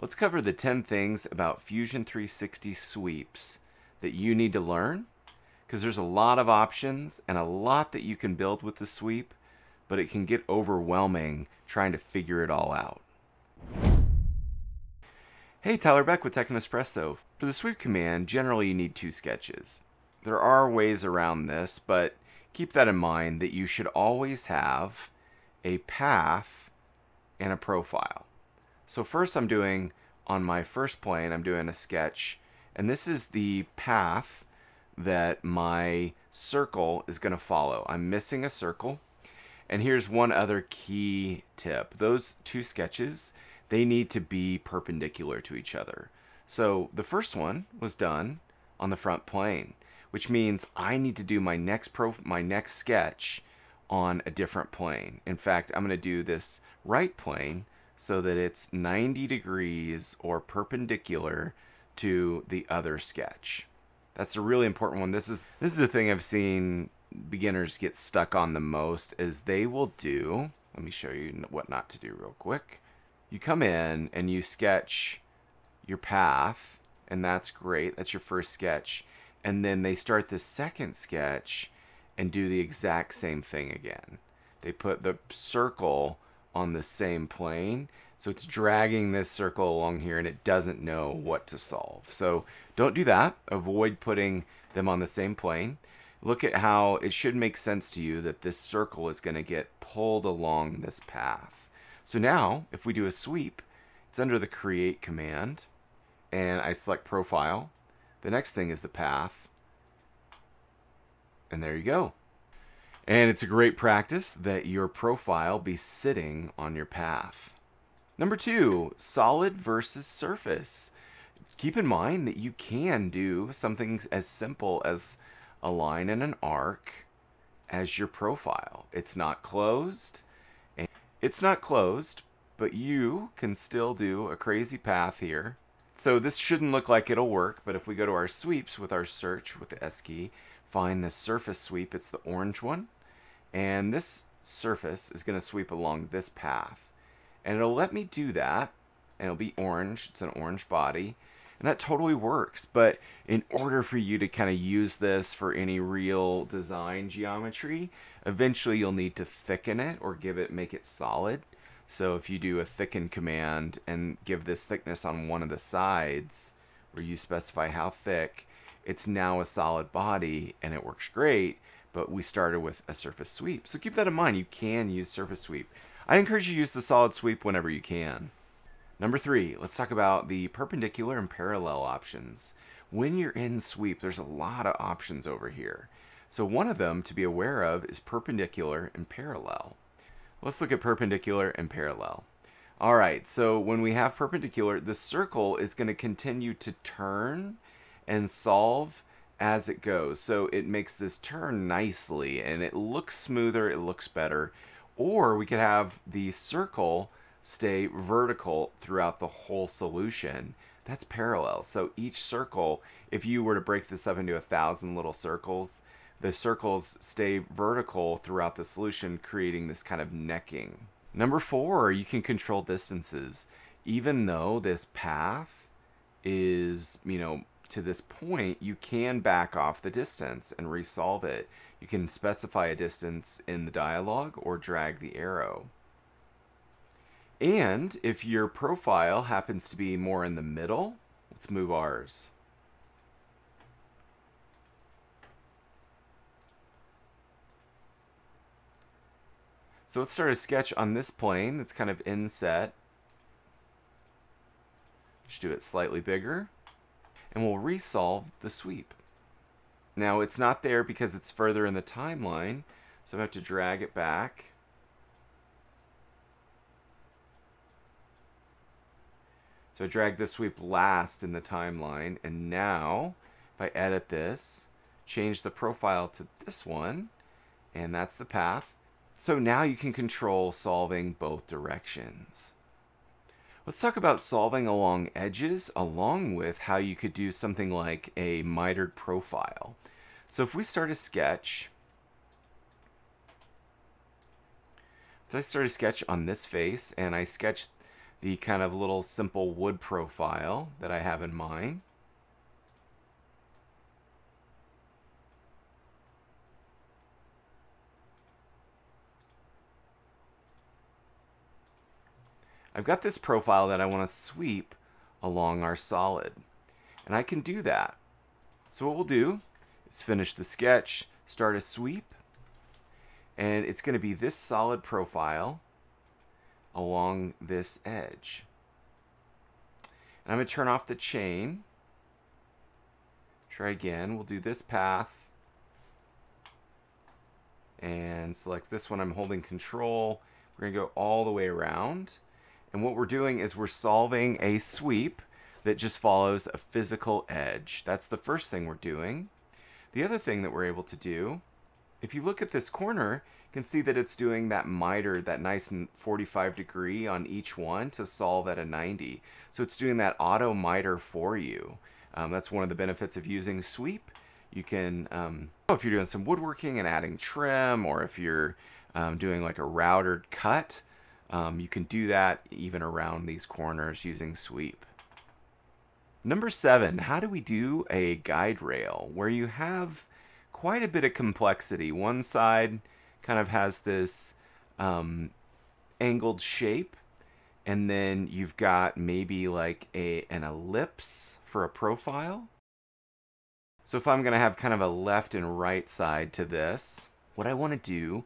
Let's cover the 10 things about Fusion 360 sweeps that you need to learn, because there's a lot of options and a lot that you can build with the sweep, but it can get overwhelming trying to figure it all out. Hey, Tyler Beck with Tech & Espresso. For the sweep command, generally you need two sketches. There are ways around this, but keep that in mind that you should always have a path and a profile. So first I'm doing, on my first plane, I'm doing a sketch, and this is the path that my circle is going to follow. I'm missing a circle. And here's one other key tip. Those two sketches, they need to be perpendicular to each other. So the first one was done on the front plane, which means I need to do my next sketch on a different plane. In fact, I'm going to do this right plane so that it's 90 degrees or perpendicular to the other sketch. That's a really important one. This is the thing I've seen beginners get stuck on the most is they will do, let me show you what not to do real quick. You come in and you sketch your path, and that's great. That's your first sketch. And then they start the second sketch and do the exact same thing again. They put the circle on the same plane, so it's dragging this circle along here and it doesn't know what to solve. So don't do that. Avoid putting them on the same plane. Look at how it should make sense to you that this circle is going to get pulled along this path. So now if we do a sweep, it's under the create command, and I select profile. The next thing is the path, and there you go. And it's a great practice that your profile be sitting on your path. Number two, solid versus surface. Keep in mind that you can do something as simple as a line and an arc as your profile. It's not closed. And it's not closed, but you can still do a crazy path here. So this shouldn't look like it'll work, but if we go to our sweeps with our search with the S key, find the surface sweep, it's the orange one. And this surface is going to sweep along this path. And it'll let me do that. And it'll be orange. It's an orange body. And that totally works. But in order for you to kind of use this for any real design geometry, eventually you'll need to thicken it or make it solid. So if you do a thicken command and give this thickness on one of the sides where you specify how thick, it's now a solid body and it works great. But we started with a surface sweep. So keep that in mind, you can use surface sweep. I encourage you to use the solid sweep whenever you can. Number three, let's talk about the perpendicular and parallel options. When you're in sweep, there's a lot of options over here. So one of them to be aware of is perpendicular and parallel. Let's look at perpendicular and parallel. All right, so when we have perpendicular, the circle is going to continue to turn and solve as it goes, so it makes this turn nicely and it looks smoother, it looks better. Or we could have the circle stay vertical throughout the whole solution. That's parallel. So each circle, if you were to break this up into 1,000 little circles, the circles stay vertical throughout the solution, creating this kind of necking. Number four, you can control distances. Even though this path is, to this point, you can back off the distance and resolve it. You can specify a distance in the dialog or drag the arrow. And if your profile happens to be more in the middle, let's move ours. So let's start a sketch on this plane that's kind of inset. Let's do it slightly bigger. And we'll resolve the sweep. Now it's not there because it's further in the timeline, so I have to drag it back. So I drag the sweep last in the timeline, and now if I edit this, change the profile to this one, and that's the path. So now you can control solving both directions. Let's talk about solving along edges, along with how you could do something like a mitered profile. So if we start a sketch, if I start a sketch on this face and I sketch the kind of little simple wood profile that I have in mind. I've got this profile that I want to sweep along our solid, and I can do that. So what we'll do is finish the sketch, start a sweep, and it's going to be this solid profile along this edge. And I'm going to turn off the chain. Try again. We'll do this path and select this one. I'm holding control. We're going to go all the way around. And what we're doing is we're solving a sweep that just follows a physical edge. That's the first thing we're doing. The other thing that we're able to do, if you look at this corner, you can see that it's doing that miter, that nice 45 degree on each one to solve at a 90. So it's doing that auto miter for you. That's one of the benefits of using sweep. You can, if you're doing some woodworking and adding trim, or if you're doing like a routed cut, you can do that even around these corners using sweep. Number 7, how do we do a guide rail where you have quite a bit of complexity? One side kind of has this angled shape, and then you've got maybe like an ellipse for a profile. So if I'm going to have kind of a left and right side to this, what I want to do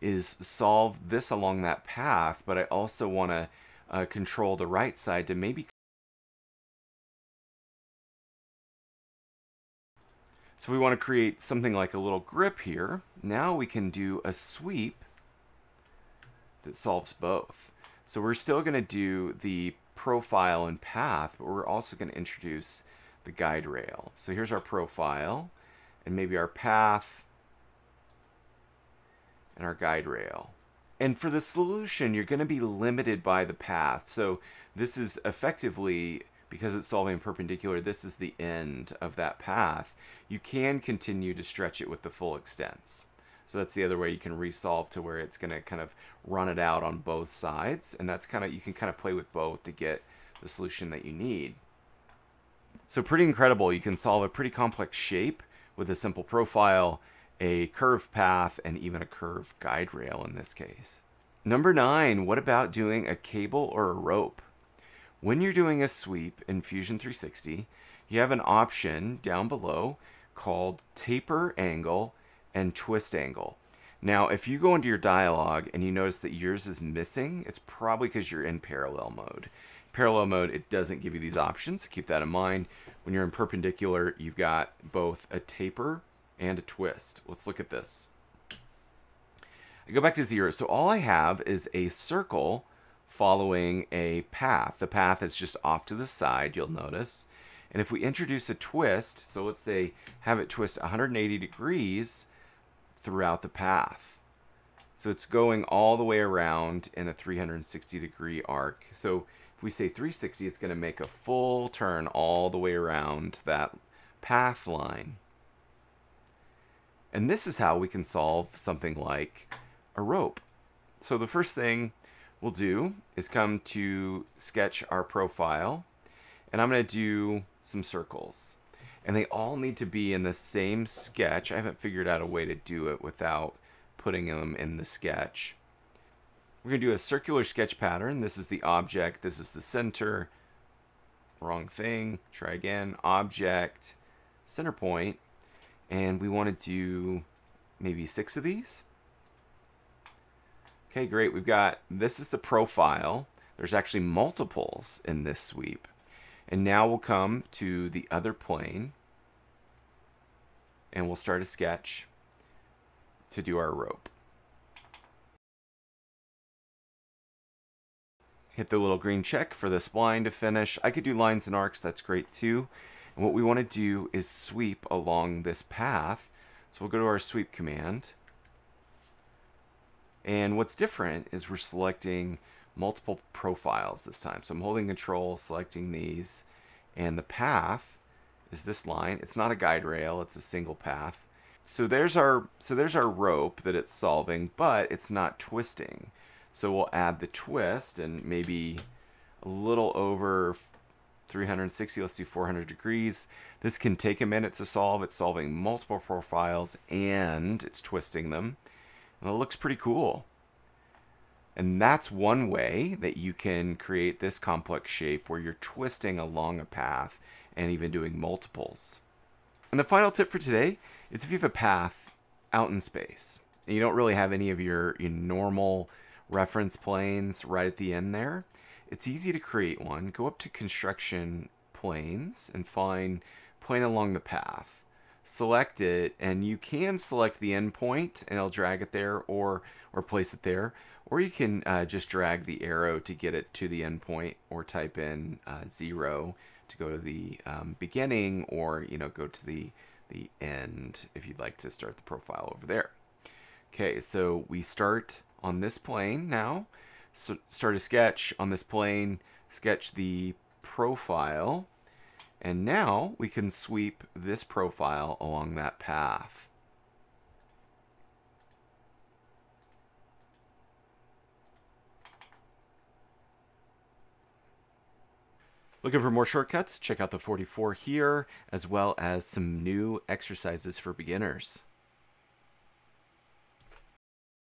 is solve this along that path, but I also want to control the right side to maybe. So we want to create something like a little grip here. Now we can do a sweep that solves both. So we're still going to do the profile and path, but we're also going to introduce the guide rail. So here's our profile and maybe our path and our guide rail. And for the solution, you're going to be limited by the path. So this is effectively, because it's solving perpendicular, this is the end of that path. You can continue to stretch it with the full extents. So that's the other way you can resolve to where it's going to kind of run it out on both sides. And that's kind of, you can kind of play with both to get the solution that you need. So pretty incredible. You can solve a pretty complex shape with a simple profile, a curved path, and even a curved guide rail in this case. Number 9, what about doing a cable or a rope? When you're doing a sweep in Fusion 360, you have an option down below called taper angle and twist angle. Now, if you go into your dialog and you notice that yours is missing, it's probably because you're in parallel mode. Parallel mode, it doesn't give you these options, so keep that in mind. When you're in perpendicular, you've got both a taper and a twist. Let's look at this. I go back to 0. So all I have is a circle following a path. The path is just off to the side, you'll notice. And if we introduce a twist, so let's say have it twist 180 degrees throughout the path. So it's going all the way around in a 360 degree arc. So if we say 360, it's going to make a full turn all the way around that path line. And this is how we can solve something like a rope. So the first thing we'll do is come to sketch our profile, and I'm going to do some circles, and they all need to be in the same sketch. I haven't figured out a way to do it without putting them in the sketch. We're going to do a circular sketch pattern. This is the object. This is the center. Wrong thing. Try again. Object, center point. And we want to do maybe 6 of these. Okay, great. We've got, this is the profile. There's actually multiples in this sweep. And now we'll come to the other plane and we'll start a sketch to do our rope. Hit the little green check for the spline to finish. I could do lines and arcs. That's great too. And what we want to do is sweep along this path. So we'll go to our sweep command. And what's different is we're selecting multiple profiles this time. So I'm holding control, selecting these, and the path is this line. It's not a guide rail, it's a single path. So there's our rope that it's solving, but it's not twisting. So we'll add the twist and maybe a little over 360. Let's do 400 degrees. This can take a minute to solve. It's solving multiple profiles and it's twisting them. And it looks pretty cool. And that's one way that you can create this complex shape where you're twisting along a path and even doing multiples. And the final tip for today is if you have a path out in space and you don't really have any of your normal reference planes right at the end there, it's easy to create one. Go up to construction planes and find plane along the path. Select it, and you can select the endpoint, and it'll drag it there, or place it there, or you can just drag the arrow to get it to the endpoint, or type in 0 to go to the beginning, or go to the end if you'd like to start the profile over there. Okay, so we start on this plane now. So start a sketch on this plane. Sketch the profile. And now we can sweep this profile along that path. Looking for more shortcuts? Check out the 44 here, as well as some new exercises for beginners.